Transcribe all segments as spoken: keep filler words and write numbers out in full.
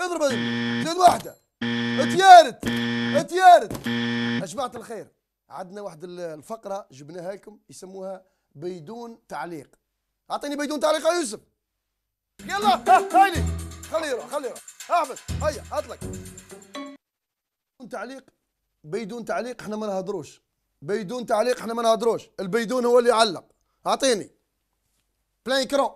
اضرب زيد واحده اتيارت اتيارت. يا جماعه الخير عندنا واحد الفقره جبناها لكم يسموها بيدون تعليق. اعطيني بيدون تعليق يا يوسف. يلا هايلي خليه يروح خليه يروح احبس هيا اطلق. بدون تعليق بيدون تعليق احنا ما نهضروش. بيدون تعليق احنا ما نهضروش. البيدون هو اللي يعلق. اعطيني بلان كرون.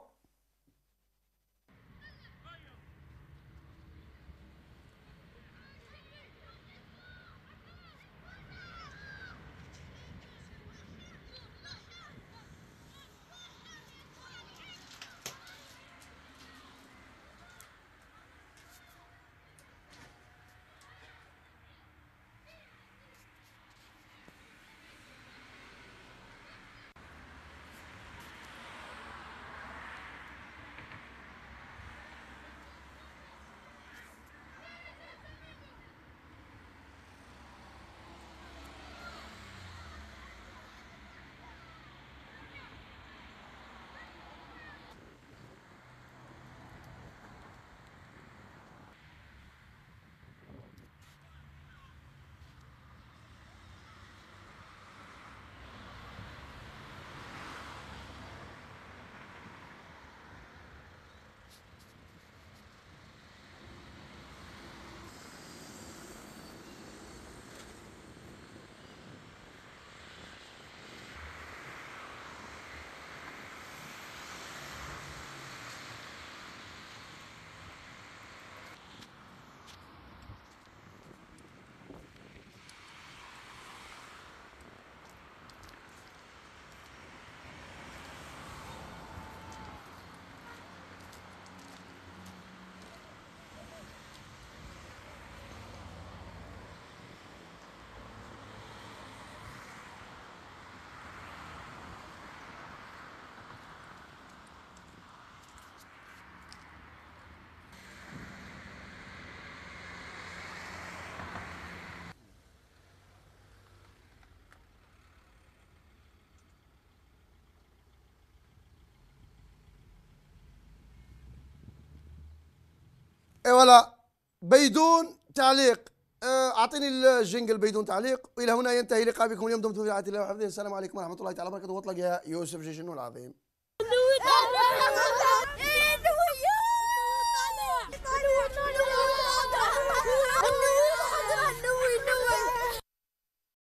اي ولا بيدون تعليق. اعطيني الجنجل بيدون تعليق. والى هنا ينتهي لقاء بكم اليوم. دمتم في رعايه الله وحفظه. السلام عليكم ورحمه الله تعالى وبركاته. واطلق يا يوسف جيجنون العظيم.